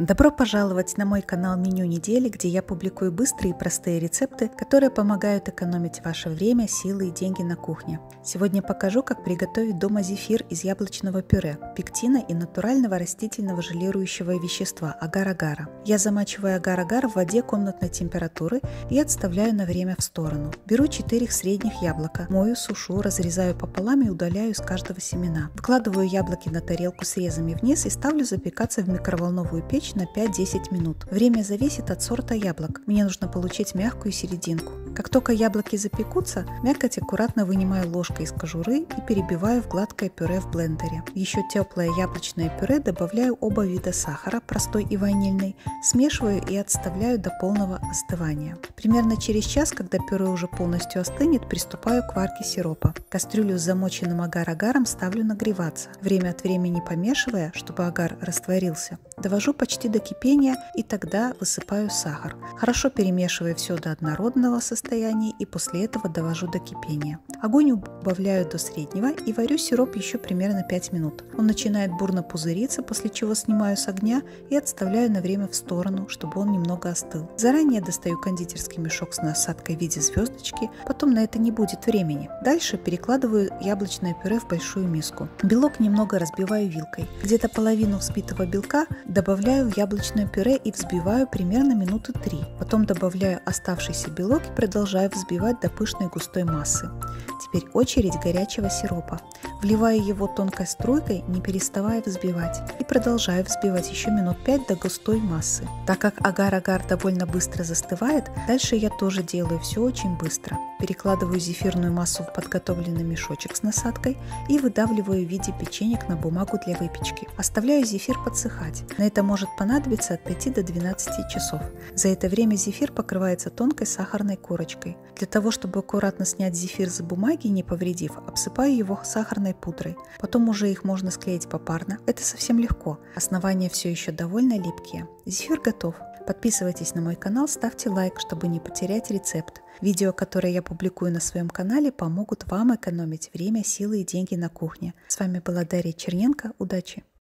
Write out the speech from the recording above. Добро пожаловать на мой канал «Меню недели», где я публикую быстрые и простые рецепты, которые помогают экономить ваше время, силы и деньги на кухне. Сегодня покажу, как приготовить дома зефир из яблочного пюре, пектина и натурального растительного желирующего вещества – агар-агара. Я замачиваю агар-агар в воде комнатной температуры и отставляю на время в сторону. Беру 4 средних яблока, мою, сушу, разрезаю пополам и удаляю из каждого семена. Выкладываю яблоки на тарелку с резами вниз и ставлю запекаться в микроволновую печь на 5-10 минут. Время зависит от сорта яблок. Мне нужно получить мягкую серединку. Как только яблоки запекутся, мякоть аккуратно вынимаю ложкой из кожуры и перебиваю в гладкое пюре в блендере. В еще теплое яблочное пюре добавляю оба вида сахара, простой и ванильный, смешиваю и отставляю до полного остывания. Примерно через час, когда пюре уже полностью остынет, приступаю к варке сиропа. Кастрюлю с замоченным агар-агаром ставлю нагреваться, время от времени помешивая, чтобы агар растворился. Довожу почти до кипения и тогда высыпаю сахар, хорошо перемешивая все до однородного состояния и после этого довожу до кипения. Огонь убавляю до среднего и варю сироп еще примерно 5 минут. Он начинает бурно пузыриться, после чего снимаю с огня и отставляю на время в сторону, чтобы он немного остыл. Заранее достаю кондитерский мешок с насадкой в виде звездочки, потом на это не будет времени. Дальше перекладываю яблочное пюре в большую миску. Белок немного разбиваю вилкой. Где-то половину взбитого белка добавляю в яблочное пюре и взбиваю примерно минуты 3. Потом добавляю оставшийся белок и продолжаю взбивать до пышной густой массы. Теперь очередь горячего сиропа. Вливаю его тонкой струйкой, не переставая взбивать. И продолжаю взбивать еще минут 5 до густой массы. Так как агар-агар довольно быстро застывает, дальше я тоже делаю все очень быстро. Перекладываю зефирную массу в подготовленный мешочек с насадкой и выдавливаю в виде печенек на бумагу для выпечки. Оставляю зефир подсыхать. На это может понадобится от 5 до 12 часов. За это время зефир покрывается тонкой сахарной корочкой. Для того, чтобы аккуратно снять зефир с бумаги, не повредив, обсыпаю его сахарной пудрой. Потом уже их можно склеить попарно. Это совсем легко. Основания все еще довольно липкие. Зефир готов. Подписывайтесь на мой канал, ставьте лайк, чтобы не потерять рецепт. Видео, которые я публикую на своем канале, помогут вам экономить время, силы и деньги на кухне. С вами была Дарья Черненко. Удачи!